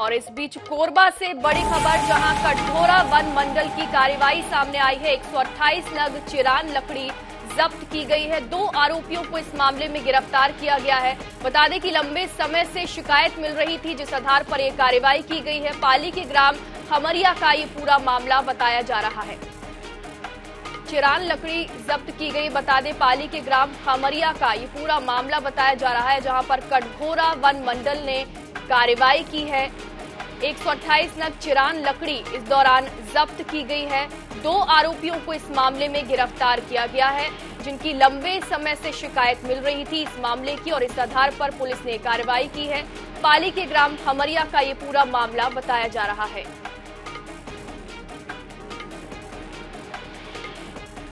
और इस बीच कोरबा से बड़ी खबर, जहां कटघोरा वन मंडल की कार्रवाई सामने आई है। 128 नग चिरान लकड़ी जब्त की गई है। 2 आरोपियों को इस मामले में गिरफ्तार किया गया है। बता दें कि लंबे समय से शिकायत मिल रही थी, जिस आधार पर यह कार्रवाई की गई है। पाली के ग्राम खमरिया का ये पूरा मामला बताया जा रहा है। चिरान लकड़ी जब्त की गई। बता दें पाली के ग्राम खमरिया का ये पूरा मामला बताया जा रहा है, जहां पर कटघोरा वन मंडल ने कार्रवाई की है। 128 नग चिरान लकड़ी इस दौरान जब्त की गई है। 2 आरोपियों को इस मामले में गिरफ्तार किया गया है, जिनकी लंबे समय से शिकायत मिल रही थी इस मामले की, और इस आधार पर पुलिस ने कार्रवाई की है। पाली के ग्राम खमरिया का ये पूरा मामला बताया जा रहा है।